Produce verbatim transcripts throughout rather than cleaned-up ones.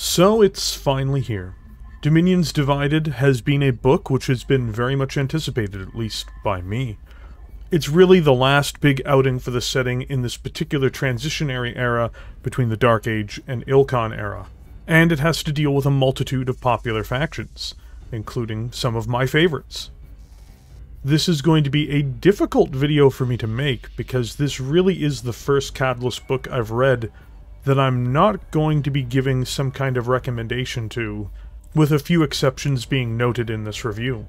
So it's finally here. Dominions Divided has been a book which has been very much anticipated, at least by me. It's really the last big outing for the setting in this particular transitionary era between the Dark Age and Ilkhan era, and it has to deal with a multitude of popular factions, including some of my favorites. This is going to be a difficult video for me to make because this really is the first Catalyst book I've read that I'm not going to be giving some kind of recommendation to, with a few exceptions being noted in this review.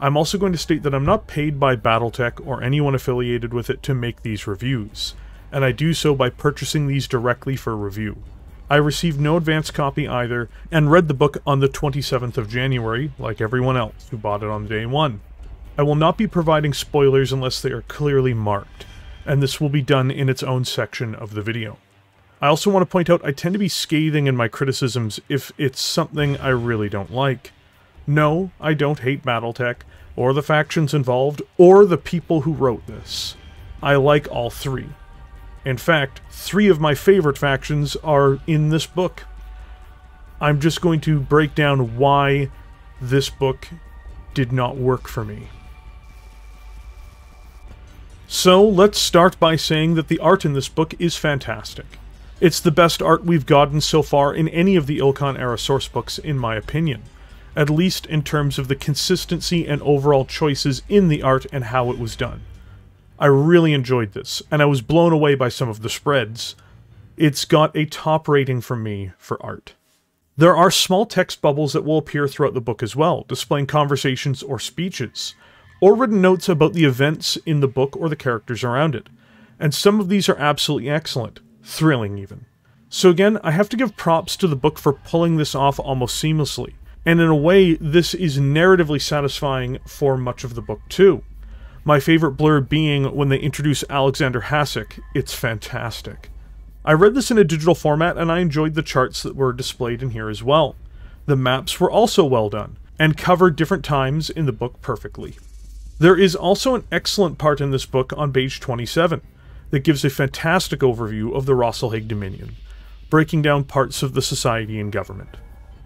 I'm also going to state that I'm not paid by BattleTech or anyone affiliated with it to make these reviews, and I do so by purchasing these directly for review. I received no advance copy either, and read the book on the twenty-seventh of January, like everyone else who bought it on day one. I will not be providing spoilers unless they are clearly marked, and this will be done in its own section of the video. I also want to point out I tend to be scathing in my criticisms if it's something I really don't like. No, I don't hate BattleTech, or the factions involved, or the people who wrote this. I like all three. In fact, three of my favorite factions are in this book. I'm just going to break down why this book did not work for me. So, let's start by saying that the art in this book is fantastic. It's the best art we've gotten so far in any of the Ilkhan-era sourcebooks, in my opinion, at least in terms of the consistency and overall choices in the art and how it was done. I really enjoyed this, and I was blown away by some of the spreads. It's got a top rating from me for art. There are small text bubbles that will appear throughout the book as well, displaying conversations or speeches, or written notes about the events in the book or the characters around it, and some of these are absolutely excellent. Thrilling, even. So again, I have to give props to the book for pulling this off almost seamlessly, and in a way, this is narratively satisfying for much of the book too. My favorite blurb being when they introduce Alexander Hasek. It's fantastic. I read this in a digital format, and I enjoyed the charts that were displayed in here as well. The maps were also well done, and covered different times in the book perfectly. There is also an excellent part in this book on page twenty-seven. That gives a fantastic overview of the Rasalhague Dominion, breaking down parts of the society and government.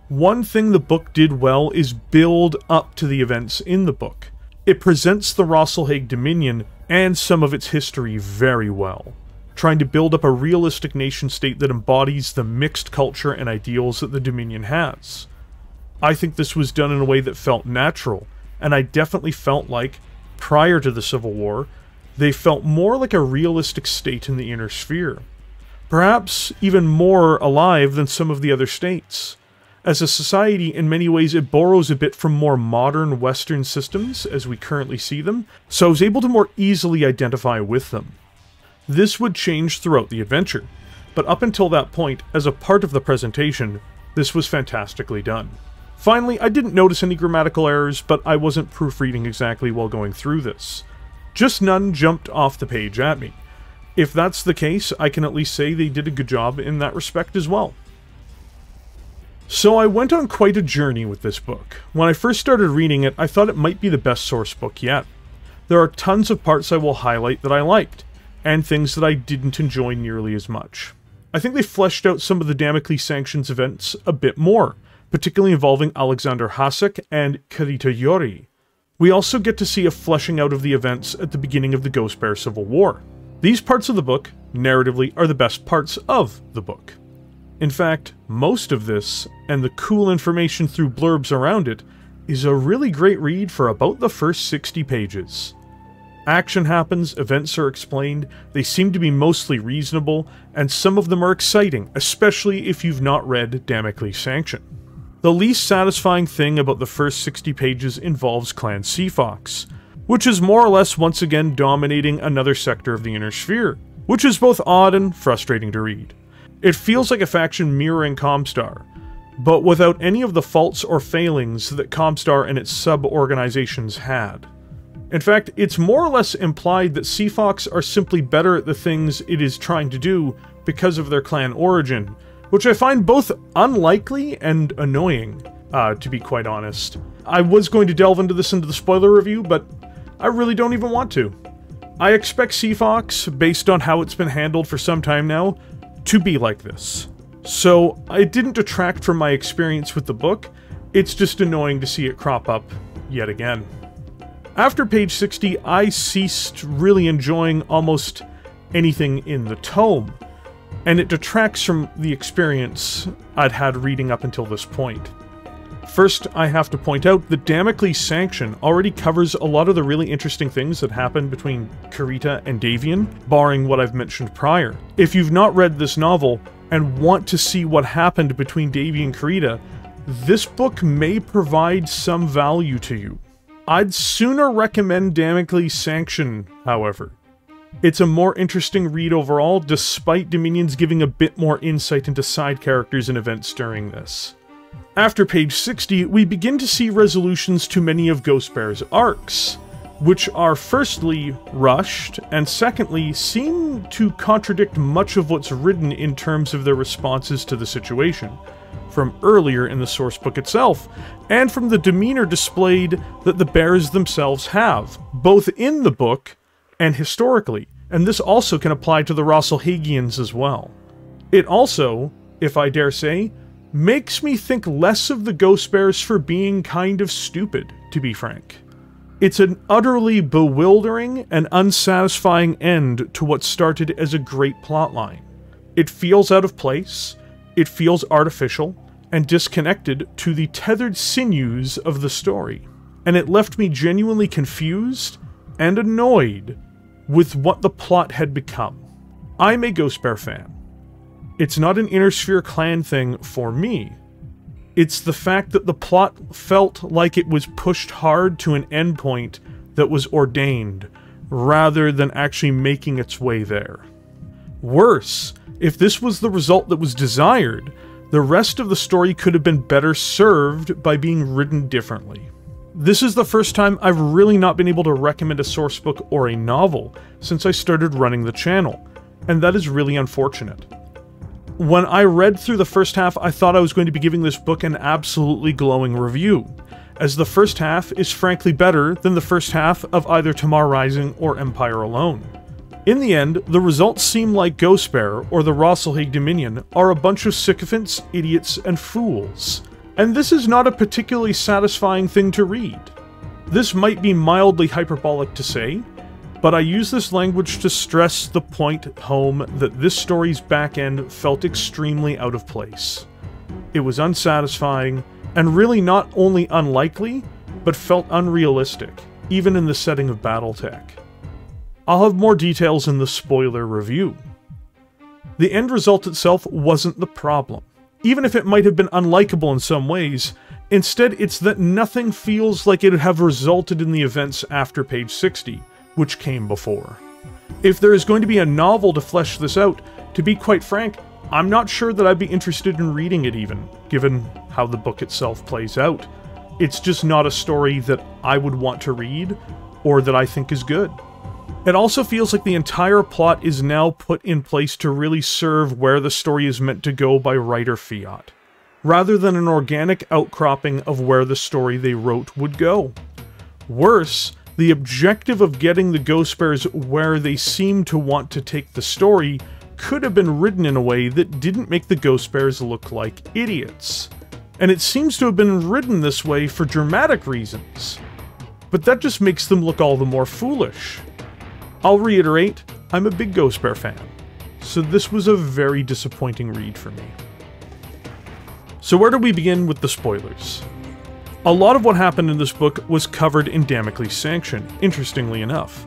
One thing the book did well is build up to the events in the book. It presents the Rasalhague Dominion and some of its history very well, trying to build up a realistic nation-state that embodies the mixed culture and ideals that the Dominion has. I think this was done in a way that felt natural, and I definitely felt like, prior to the Civil War, they felt more like a realistic state in the inner sphere, perhaps even more alive than some of the other states. As a society, in many ways it borrows a bit from more modern Western systems as we currently see them, so I was able to more easily identify with them. This would change throughout the adventure, but up until that point, as a part of the presentation, this was fantastically done. Finally, I didn't notice any grammatical errors, but I wasn't proofreading exactly while going through this. Just none jumped off the page at me. If that's the case, I can at least say they did a good job in that respect as well. So I went on quite a journey with this book. When I first started reading it, I thought it might be the best source book yet. There are tons of parts I will highlight that I liked, and things that I didn't enjoy nearly as much. I think they fleshed out some of the Damocles Sanction's events a bit more, particularly involving Alexander Hasek and Kurita Yori. We also get to see a fleshing out of the events at the beginning of the Ghost Bear Civil War. These parts of the book, narratively, are the best parts of the book. In fact, most of this, and the cool information through blurbs around it, is a really great read for about the first sixty pages. Action happens, events are explained, they seem to be mostly reasonable, and some of them are exciting, especially if you've not read Damocles Sanction. The least satisfying thing about the first sixty pages involves Clan Seafox, which is more or less once again dominating another sector of the inner sphere, which is both odd and frustrating to read. It feels like a faction mirroring Comstar, but without any of the faults or failings that Comstar and its sub-organizations had. In fact, it's more or less implied that Seafox are simply better at the things it is trying to do because of their clan origin, which I find both unlikely and annoying, uh, to be quite honest. I was going to delve into this into the spoiler review, but I really don't even want to. I expect Seafox, based on how it's been handled for some time now, to be like this. So it didn't detract from my experience with the book, it's just annoying to see it crop up yet again. After page sixty, I ceased really enjoying almost anything in the tome, and it detracts from the experience I'd had reading up until this point. First, I have to point out that Damocles Sanction already covers a lot of the really interesting things that happened between Kurita and Davion, barring what I've mentioned prior. If you've not read this novel and want to see what happened between Davion and Kurita, this book may provide some value to you. I'd sooner recommend Damocles Sanction, however. It's a more interesting read overall, despite Dominions giving a bit more insight into side characters and events during this. After page sixty, we begin to see resolutions to many of Ghost Bear's arcs, which are firstly rushed, and secondly seem to contradict much of what's written in terms of their responses to the situation, from earlier in the sourcebook itself, and from the demeanor displayed that the bears themselves have, both in the book and historically, and this also can apply to the Rasalhagians as well. It also, if I dare say, makes me think less of the Ghost Bears for being kind of stupid, to be frank. It's an utterly bewildering and unsatisfying end to what started as a great plotline. It feels out of place, it feels artificial, and disconnected to the tethered sinews of the story, and it left me genuinely confused and annoyed with what the plot had become. I'm a Ghost Bear fan. It's not an Inner Sphere Clan thing for me. It's the fact that the plot felt like it was pushed hard to an endpoint that was ordained, rather than actually making its way there. Worse, if this was the result that was desired, the rest of the story could have been better served by being written differently. This is the first time I've really not been able to recommend a sourcebook or a novel since I started running the channel, and that is really unfortunate. When I read through the first half, I thought I was going to be giving this book an absolutely glowing review, as the first half is frankly better than the first half of either Tamar Rising or Empire Alone. In the end, the results seem like Ghost Bear or the Rasalhague Dominion are a bunch of sycophants, idiots, and fools. And this is not a particularly satisfying thing to read. This might be mildly hyperbolic to say, but I use this language to stress the point home that this story's back end felt extremely out of place. It was unsatisfying, and really not only unlikely, but felt unrealistic, even in the setting of BattleTech. I'll have more details in the spoiler review. The end result itself wasn't the problem. Even if it might have been unlikable in some ways, instead it's that nothing feels like it would have resulted in the events after page sixty, which came before. If there is going to be a novel to flesh this out, to be quite frank, I'm not sure that I'd be interested in reading it even, given how the book itself plays out. It's just not a story that I would want to read, or that I think is good. It also feels like the entire plot is now put in place to really serve where the story is meant to go by writer fiat, rather than an organic outcropping of where the story they wrote would go. Worse, the objective of getting the Ghost Bears where they seem to want to take the story could have been written in a way that didn't make the Ghost Bears look like idiots. And it seems to have been written this way for dramatic reasons, but that just makes them look all the more foolish. I'll reiterate, I'm a big Ghost Bear fan, so this was a very disappointing read for me. So where do we begin with the spoilers? A lot of what happened in this book was covered in Damocles Sanction, interestingly enough.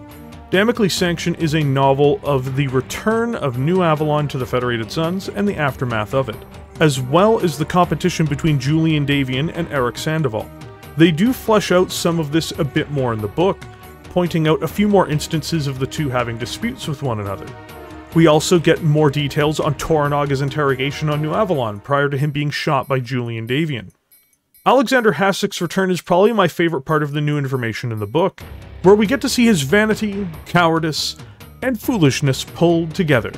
Damocles Sanction is a novel of the return of New Avalon to the Federated Suns and the aftermath of it, as well as the competition between Julian Davion and Eric Sandoval. They do flesh out some of this a bit more in the book, pointing out a few more instances of the two having disputes with one another. We also get more details on Toranaga's interrogation on New Avalon prior to him being shot by Julian Davion. Alexander Hasek's return is probably my favorite part of the new information in the book, where we get to see his vanity, cowardice, and foolishness pulled together.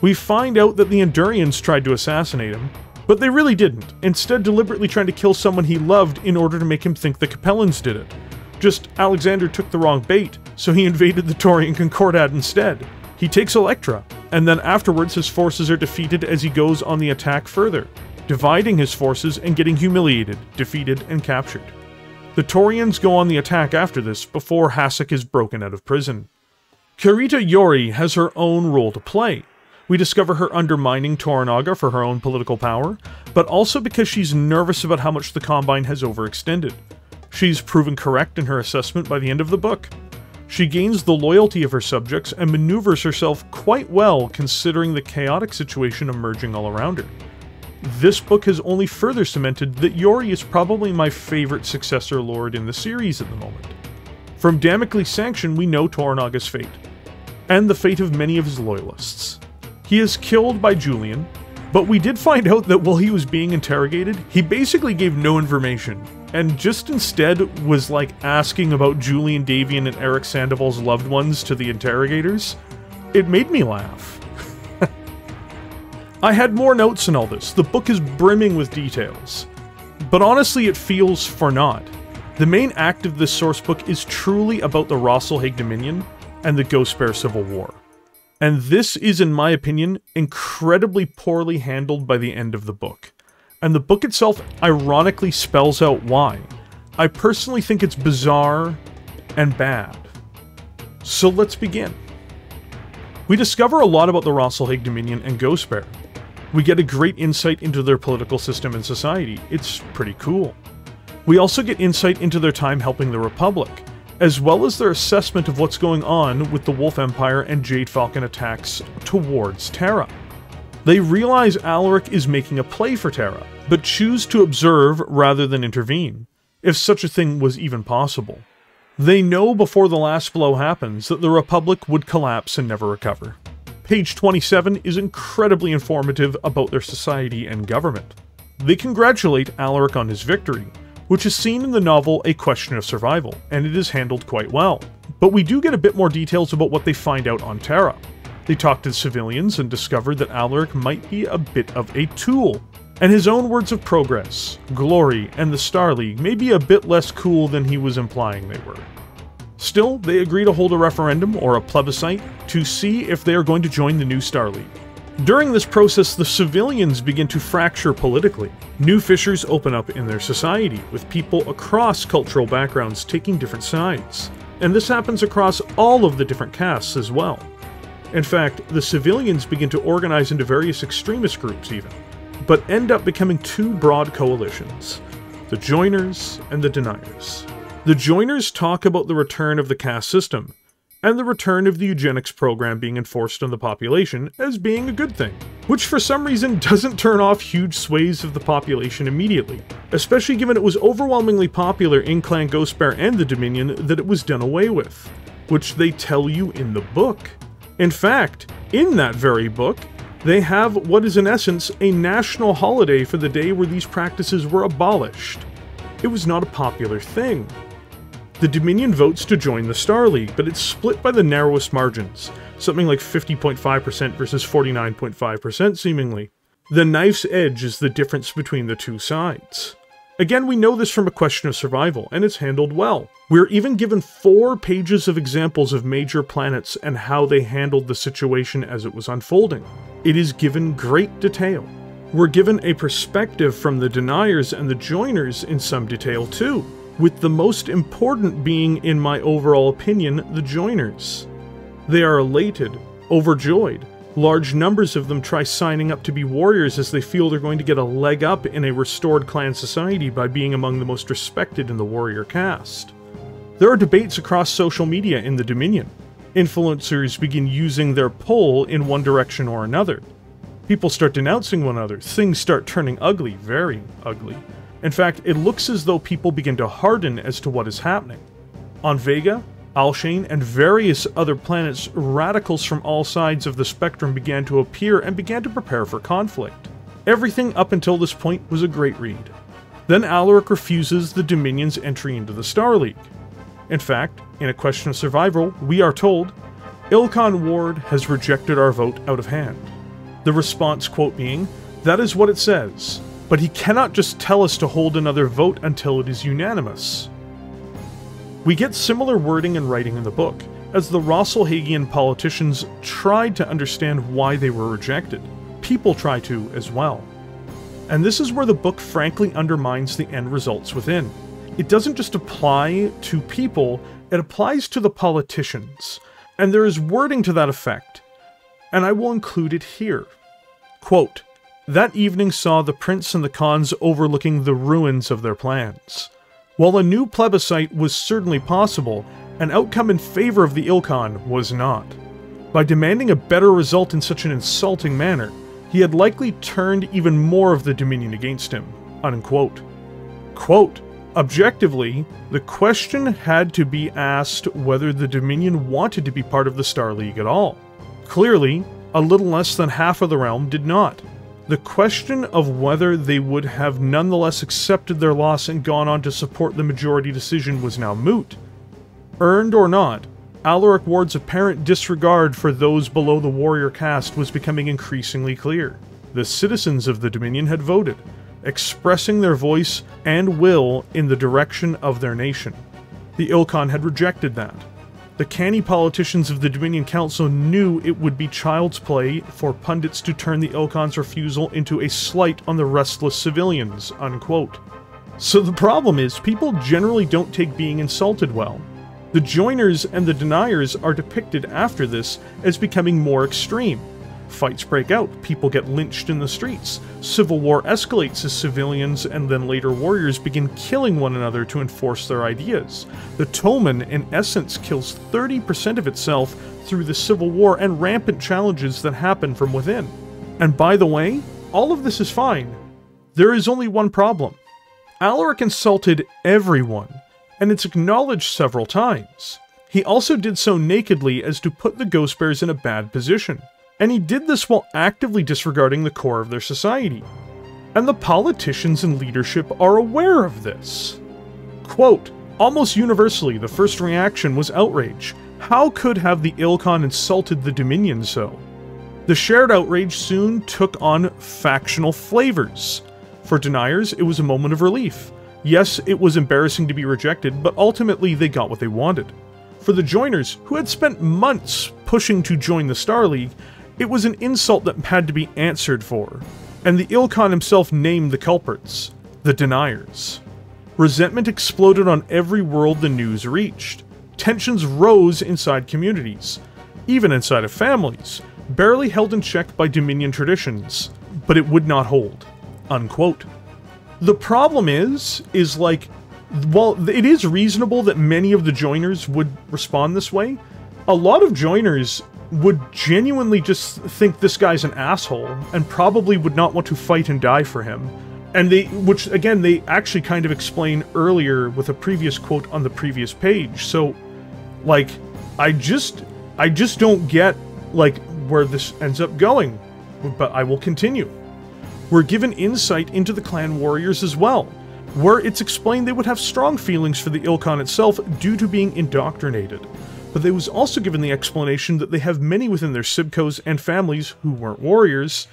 We find out that the Andurians tried to assassinate him, but they really didn't, instead deliberately trying to kill someone he loved in order to make him think the Capellans did it. Just Alexander took the wrong bait, so he invaded the Taurian Concordat instead. He takes Elektra, and then afterwards his forces are defeated as he goes on the attack further, dividing his forces and getting humiliated, defeated, and captured. The Taurians go on the attack after this before Hasek is broken out of prison. Kurita Yori has her own role to play. We discover her undermining Toranaga for her own political power, but also because she's nervous about how much the Combine has overextended. She's proven correct in her assessment by the end of the book. She gains the loyalty of her subjects and maneuvers herself quite well considering the chaotic situation emerging all around her. This book has only further cemented that Yori is probably my favorite successor lord in the series at the moment. From Damocles Sanction we know Toranaga's fate, and the fate of many of his loyalists. He is killed by Julian, but we did find out that while he was being interrogated, he basically gave no information, and just instead was like asking about Julian Davion and Eric Sandoval's loved ones to the interrogators. It made me laugh. I had more notes in all this. The book is brimming with details, but honestly it feels for naught. The main act of this sourcebook is truly about the Rasalhague Dominion and the Ghost Bear Civil War. And this is, in my opinion, incredibly poorly handled by the end of the book. And the book itself ironically spells out why. I personally think it's bizarre and bad. So let's begin. We discover a lot about the Rasalhague Dominion and Ghost Bear. We get a great insight into their political system and society. It's pretty cool. We also get insight into their time helping the Republic, as well as their assessment of what's going on with the Wolf Empire and Jade Falcon attacks towards Terra. They realize Alaric is making a play for Terra, but choose to observe rather than intervene, if such a thing was even possible. They know before the last blow happens that the Republic would collapse and never recover. Page twenty-seven is incredibly informative about their society and government. They congratulate Alaric on his victory, which is seen in the novel A Question of Survival, and it is handled quite well. But we do get a bit more details about what they find out on Terra. They talk to the civilians and discover that Alaric might be a bit of a tool, and his own words of progress, glory, and the Star League may be a bit less cool than he was implying they were. Still, they agree to hold a referendum, or a plebiscite, to see if they are going to join the new Star League. During this process, the civilians begin to fracture politically. New fissures open up in their society, with people across cultural backgrounds taking different sides. And this happens across all of the different castes as well. In fact, the civilians begin to organize into various extremist groups even, but end up becoming two broad coalitions, the Joiners and the Deniers. The Joiners talk about the return of the caste system, and the return of the eugenics program being enforced on the population as being a good thing, which for some reason doesn't turn off huge swathes of the population immediately, especially given it was overwhelmingly popular in Clan Ghost Bear and the Dominion that it was done away with, which they tell you in the book. In fact, in that very book, they have what is in essence a national holiday for the day where these practices were abolished. It was not a popular thing. The Dominion votes to join the Star League, but it's split by the narrowest margins, something like fifty point five percent versus forty-nine point five percent seemingly. The knife's edge is the difference between the two sides. Again, we know this from A Question of Survival, and it's handled well. We're even given four pages of examples of major planets and how they handled the situation as it was unfolding. It is given great detail. We're given a perspective from the Deniers and the Joiners in some detail too, with the most important being, in my overall opinion, the Joiners. They are elated, overjoyed. Large numbers of them try signing up to be warriors as they feel they're going to get a leg up in a restored clan society by being among the most respected in the warrior caste. There are debates across social media in the Dominion. Influencers begin using their pull in one direction or another. People start denouncing one another. Things start turning ugly, very ugly. In fact, it looks as though people begin to harden as to what is happening. On Vega, Alshane, and various other planets, radicals from all sides of the spectrum began to appear and began to prepare for conflict. Everything up until this point was a great read. Then Alaric refuses the Dominion's entry into the Star League. In fact, in A Question of Survival, we are told, "Ilkhan Ward has rejected our vote out of hand." The response quote being, "That is what it says. But he cannot just tell us to hold another vote until it is unanimous." We get similar wording and writing in the book, as the Rasalhaguean politicians tried to understand why they were rejected. People try to as well. And this is where the book frankly undermines the end results within. It doesn't just apply to people, it applies to the politicians, and there is wording to that effect, and I will include it here. Quote, "That evening saw the prince and the Khans overlooking the ruins of their plans. While a new plebiscite was certainly possible, an outcome in favor of the Ilkhan was not. By demanding a better result in such an insulting manner, he had likely turned even more of the Dominion against him." Unquote. Quote, "Objectively, the question had to be asked whether the Dominion wanted to be part of the Star League at all. Clearly, a little less than half of the realm did not. The question of whether they would have nonetheless accepted their loss and gone on to support the majority decision was now moot. Earned or not, Alaric Ward's apparent disregard for those below the warrior caste was becoming increasingly clear. The citizens of the Dominion had voted, expressing their voice and will in the direction of their nation. The Ilkhan had rejected that. The canny politicians of the Dominion Council knew it would be child's play for pundits to turn the Ilkhan's refusal into a slight on the restless civilians." Unquote. So the problem is, people generally don't take being insulted well. The joiners and the deniers are depicted after this as becoming more extreme. Fights break out, people get lynched in the streets, civil war escalates as civilians and then later warriors begin killing one another to enforce their ideas. The Toman, in essence, kills thirty percent of itself through the civil war and rampant challenges that happen from within. And by the way, all of this is fine. There is only one problem. Alaric insulted everyone, and it's acknowledged several times. He also did so nakedly as to put the Ghost Bears in a bad position. And he did this while actively disregarding the core of their society. And the politicians in leadership are aware of this. Quote, "Almost universally, the first reaction was outrage. How could have the Ilkhan insulted the Dominion so? The shared outrage soon took on factional flavors. For deniers, it was a moment of relief. Yes, it was embarrassing to be rejected, but ultimately they got what they wanted. For the joiners, who had spent months pushing to join the Star League, it was an insult that had to be answered for, and the Ilkhan himself named the culprits, the deniers. Resentment exploded on every world the news reached. Tensions rose inside communities, even inside of families, barely held in check by Dominion traditions, but it would not hold." Unquote. The problem is, is like, while it is reasonable that many of the joiners would respond this way, a lot of joiners would genuinely just think this guy's an asshole and probably would not want to fight and die for him. And they, which again, they actually kind of explain earlier with a previous quote on the previous page. So like, I just, I just don't get like where this ends up going, but I will continue. We're given insight into the clan warriors as well, where it's explained they would have strong feelings for the Ilkhan itself due to being indoctrinated. But they was also given the explanation that they have many within their Sibkos and families who weren't warriors,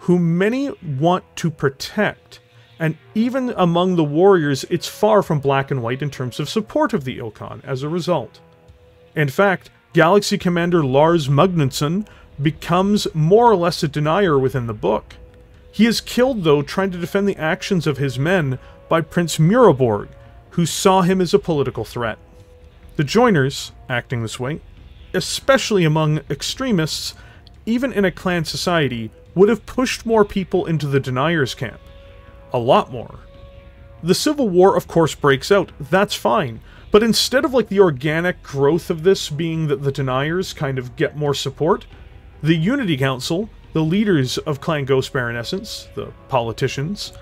who many want to protect, and even among the warriors it's far from black and white in terms of support of the Ilkhan as a result. In fact, Galaxy Commander Lars Magnusson becomes more or less a denier within the book. He is killed though trying to defend the actions of his men by Prince Mureborg, who saw him as a political threat. The joiners, acting this way, especially among extremists, even in a clan society, would have pushed more people into the deniers' camp. A lot more. The civil war, of course, breaks out. That's fine. But instead of like the organic growth of this being that the deniers kind of get more support, the Unity Council, the leaders of Clan Ghost Bear in essence, the politicians,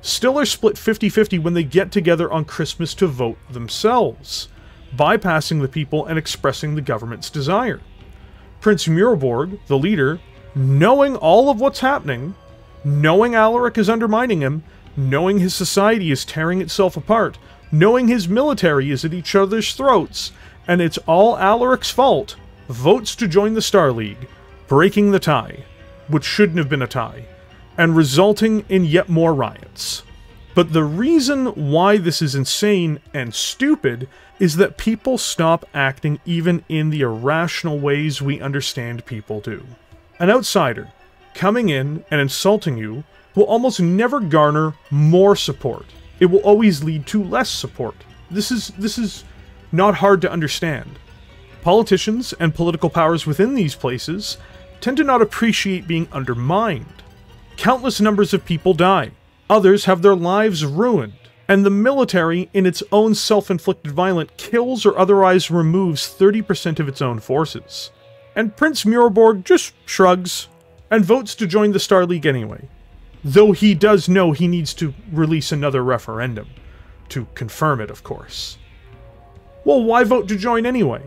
still are split fifty fifty when they get together on Christmas to vote themselves, bypassing the people and expressing the government's desire. Prince Mureborg, the leader, knowing all of what's happening, knowing Alaric is undermining him, knowing his society is tearing itself apart, knowing his military is at each other's throats, and it's all Alaric's fault, votes to join the Star League, breaking the tie, which shouldn't have been a tie, and resulting in yet more riots. But the reason why this is insane and stupid is that people stop acting even in the irrational ways we understand people do. An outsider coming in and insulting you will almost never garner more support. It will always lead to less support. This is, this is not hard to understand. Politicians and political powers within these places tend to not appreciate being undermined. Countless numbers of people die. Others have their lives ruined. And the military, in its own self-inflicted violence, kills or otherwise removes thirty percent of its own forces. And Prince Mureborg just shrugs and votes to join the Star League anyway. Though he does know he needs to release another referendum. To confirm it, of course. Well, why vote to join anyway?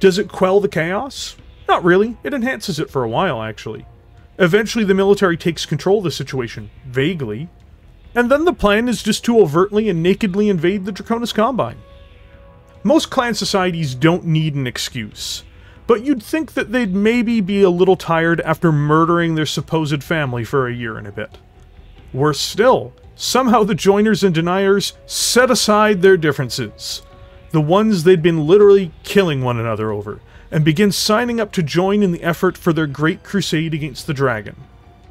Does it quell the chaos? Not really. It enhances it for a while, actually. Eventually, the military takes control of the situation, vaguely. And then the plan is just to overtly and nakedly invade the Draconis Combine. Most clan societies don't need an excuse, but you'd think that they'd maybe be a little tired after murdering their supposed family for a year and a bit. Worse still, somehow the joiners and deniers set aside their differences, the ones they'd been literally killing one another over, and begin signing up to join in the effort for their great crusade against the dragon,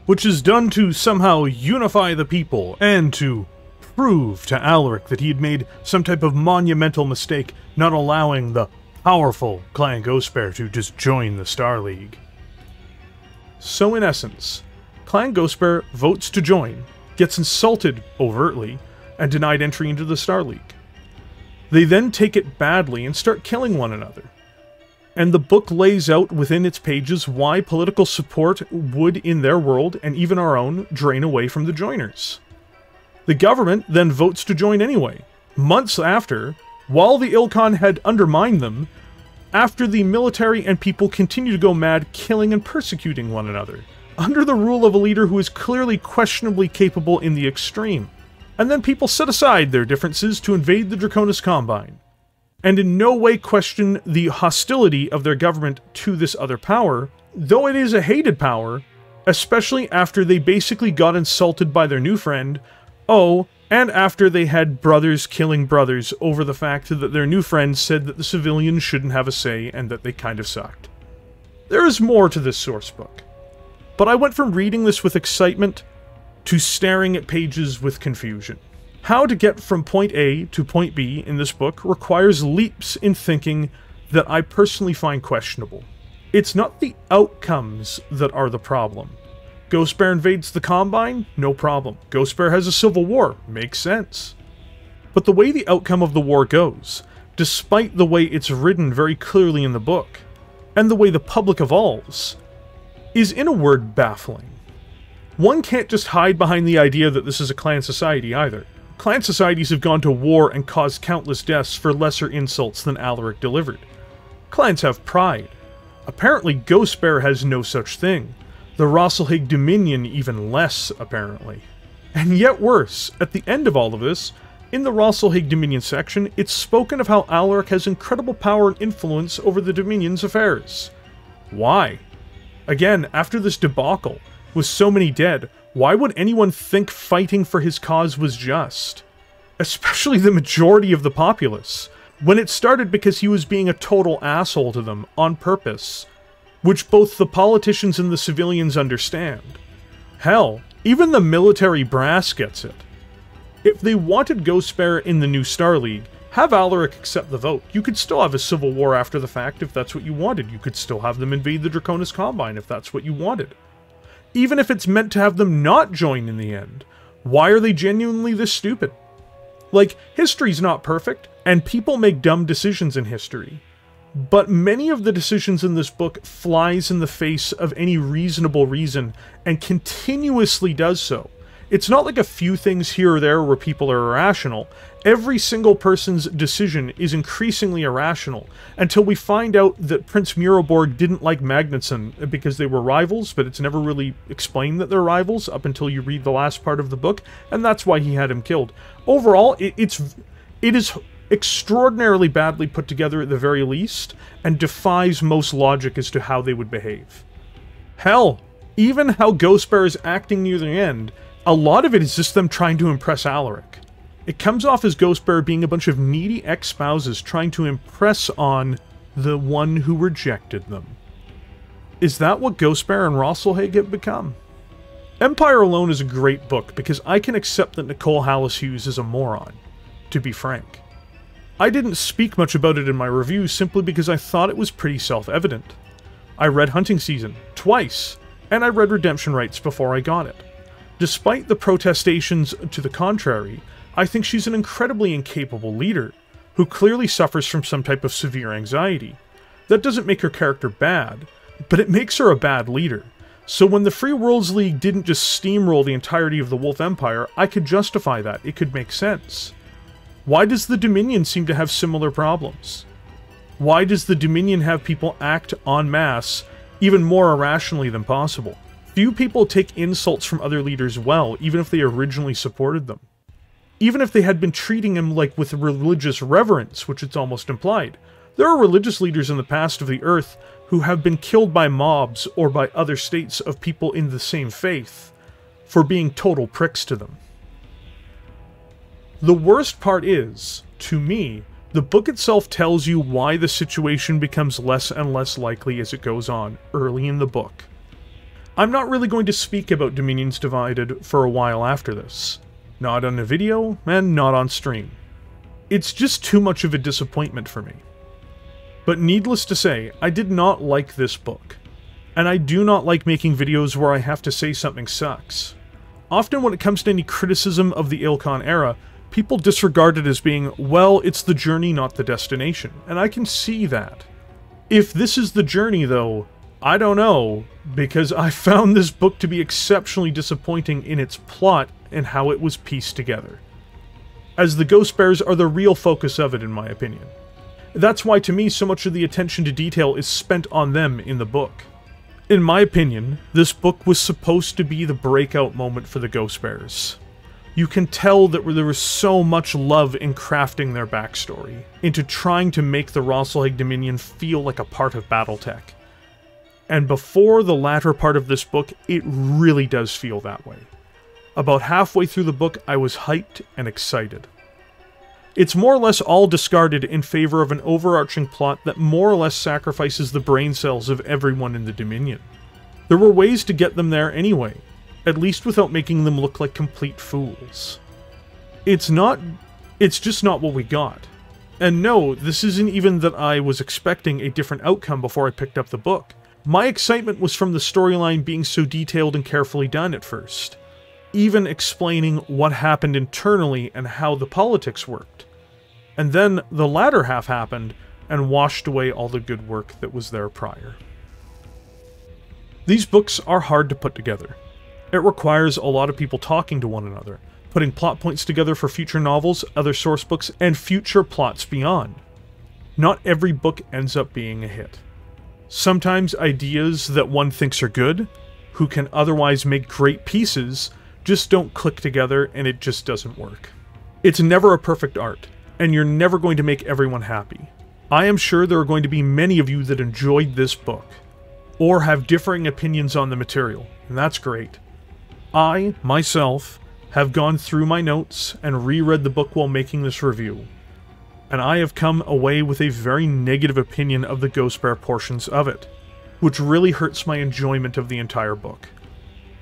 which is done to somehow unify the people and to prove to Alaric that he had made some type of monumental mistake not allowing the powerful Clan Ghost Bear to just join the Star League. So in essence, Clan Ghost Bear votes to join, gets insulted overtly, and denied entry into the Star League. They then take it badly and start killing one another. And the book lays out within its pages why political support would, in their world, and even our own, drain away from the joiners. The government then votes to join anyway, months after, while the Ilkhan had undermined them, after the military and people continue to go mad killing and persecuting one another, under the rule of a leader who is clearly questionably capable in the extreme. And then people set aside their differences to invade the Draconis Combine, and in no way question the hostility of their government to this other power, though it is a hated power, especially after they basically got insulted by their new friend, oh, and after they had brothers killing brothers over the fact that their new friend said that the civilians shouldn't have a say and that they kind of sucked. There is more to this sourcebook, but I went from reading this with excitement to staring at pages with confusion. How to get from point A to point B in this book requires leaps in thinking that I personally find questionable. It's not the outcomes that are the problem. Ghost Bear invades the Combine? No problem. Ghost Bear has a civil war? Makes sense. But the way the outcome of the war goes, despite the way it's written very clearly in the book, and the way the public evolves, is in a word baffling. One can't just hide behind the idea that this is a clan society either. Clan societies have gone to war and caused countless deaths for lesser insults than Alaric delivered. Clans have pride. Apparently Ghost Bear has no such thing. The Rasalhague Dominion even less, apparently. And yet worse, at the end of all of this, in the Rasalhague Dominion section, it's spoken of how Alaric has incredible power and influence over the Dominion's affairs. Why? Again, after this debacle, with so many dead, why would anyone think fighting for his cause was just? Especially the majority of the populace, when it started because he was being a total asshole to them, on purpose, which both the politicians and the civilians understand. Hell, even the military brass gets it. If they wanted Ghost Bear in the new Star League, have Alaric accept the vote. You could still have a civil war after the fact if that's what you wanted. You could still have them invade the Draconis Combine if that's what you wanted. Even if it's meant to have them not join in the end, why are they genuinely this stupid? Like, history's not perfect, and people make dumb decisions in history. But many of the decisions in this book flies in the face of any reasonable reason, and continuously does so. It's not like a few things here or there where people are irrational. Every single person's decision is increasingly irrational, until we find out that Prince Mureborg didn't like Magnusson because they were rivals, but it's never really explained that they're rivals up until you read the last part of the book, and that's why he had him killed. Overall, it, it's, it is extraordinarily badly put together at the very least, and defies most logic as to how they would behave. Hell, even how Ghost Bear is acting near the end, a lot of it is just them trying to impress Alaric. It comes off as Ghost Bear being a bunch of needy ex-spouses trying to impress on the one who rejected them. Is that what Ghost Bear and Rasalhague have become? Empire Alone is a great book because I can accept that Nicole Hallis-Hughes is a moron, to be frank. I didn't speak much about it in my review simply because I thought it was pretty self-evident. I read Hunting Season, twice, and I read Redemption Rights before I got it. Despite the protestations to the contrary, I think she's an incredibly incapable leader, who clearly suffers from some type of severe anxiety. That doesn't make her character bad, but it makes her a bad leader. So when the Free Worlds League didn't just steamroll the entirety of the Wolf Empire, I could justify that, it could make sense. Why does the Dominion seem to have similar problems? Why does the Dominion have people act en masse even more irrationally than possible? Few people take insults from other leaders well, even if they originally supported them. Even if they had been treating him like with religious reverence, which it's almost implied. There are religious leaders in the past of the Earth who have been killed by mobs or by other states of people in the same faith for being total pricks to them. The worst part is, to me, the book itself tells you why the situation becomes less and less likely as it goes on, early in the book. I'm not really going to speak about Dominions Divided for a while after this. Not on a video, and not on stream. It's just too much of a disappointment for me. But needless to say, I did not like this book. And I do not like making videos where I have to say something sucks. Often when it comes to any criticism of the Ilkhan era, people disregard it as being, well, it's the journey, not the destination. And I can see that. If this is the journey, though, I don't know, because I found this book to be exceptionally disappointing in its plot and how it was pieced together, as the Ghost Bears are the real focus of it, in my opinion. That's why, to me, so much of the attention to detail is spent on them in the book. In my opinion, this book was supposed to be the breakout moment for the Ghost Bears. You can tell that there was so much love in crafting their backstory, into trying to make the Rasalhague Dominion feel like a part of BattleTech. And before the latter part of this book, it really does feel that way. About halfway through the book, I was hyped and excited. It's more or less all discarded in favor of an overarching plot that more or less sacrifices the brain cells of everyone in the Dominion. There were ways to get them there anyway, at least without making them look like complete fools. It's not... it's just not what we got. And no, this isn't even that I was expecting a different outcome before I picked up the book. My excitement was from the storyline being so detailed and carefully done at first, even explaining what happened internally and how the politics worked. And then the latter half happened and washed away all the good work that was there prior. These books are hard to put together. It requires a lot of people talking to one another, putting plot points together for future novels, other source books, and future plots beyond. Not every book ends up being a hit. Sometimes ideas that one thinks are good, who can otherwise make great pieces, just don't click together and it just doesn't work. It's never a perfect art, and you're never going to make everyone happy. I am sure there are going to be many of you that enjoyed this book, or have differing opinions on the material, and that's great. I, myself, have gone through my notes and reread the book while making this review, and I have come away with a very negative opinion of the Ghost Bear portions of it, which really hurts my enjoyment of the entire book.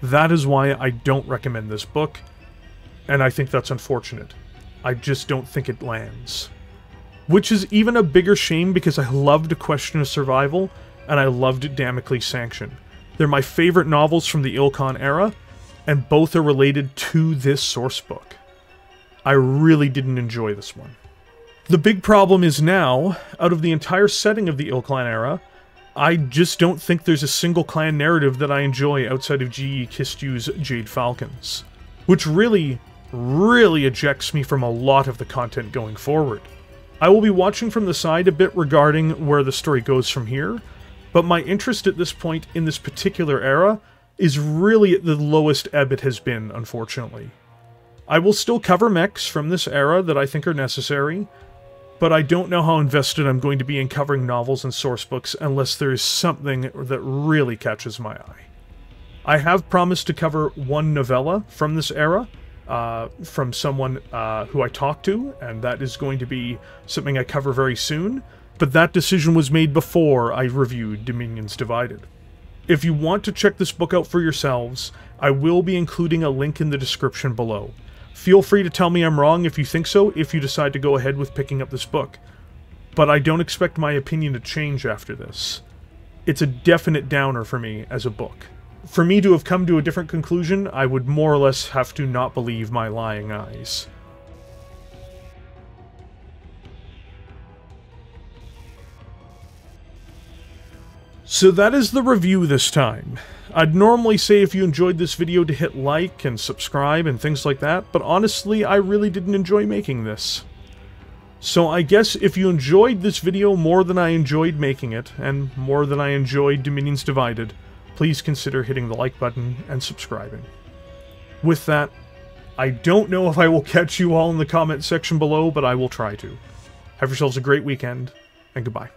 That is why I don't recommend this book, and I think that's unfortunate. I just don't think it lands. Which is even a bigger shame because I loved A Question of Survival, and I loved Damocles Sanction. They're my favorite novels from the Ilkhan era, and both are related to this source book. I really didn't enjoy this one. The big problem is now, out of the entire setting of the Ilkhan era, I just don't think there's a single clan narrative that I enjoy outside of G E Kistyu's Jade Falcons, which really, really ejects me from a lot of the content going forward. I will be watching from the side a bit regarding where the story goes from here, but my interest at this point in this particular era is really at the lowest ebb it has been, unfortunately. I will still cover mechs from this era that I think are necessary, but I don't know how invested I'm going to be in covering novels and source books unless there is something that really catches my eye. I have promised to cover one novella from this era, uh, from someone uh, who I talked to, and that is going to be something I cover very soon, but that decision was made before I reviewed Dominions Divided. If you want to check this book out for yourselves, I will be including a link in the description below. Feel free to tell me I'm wrong if you think so, if you decide to go ahead with picking up this book. But I don't expect my opinion to change after this. It's a definite downer for me as a book. For me to have come to a different conclusion, I would more or less have to not believe my lying eyes. So that is the review this time. I'd normally say if you enjoyed this video to hit like and subscribe and things like that, but honestly, I really didn't enjoy making this. So I guess if you enjoyed this video more than I enjoyed making it, and more than I enjoyed Dominions Divided, please consider hitting the like button and subscribing. With that, I don't know if I will catch you all in the comment section below, but I will try to. Have yourselves a great weekend, and goodbye.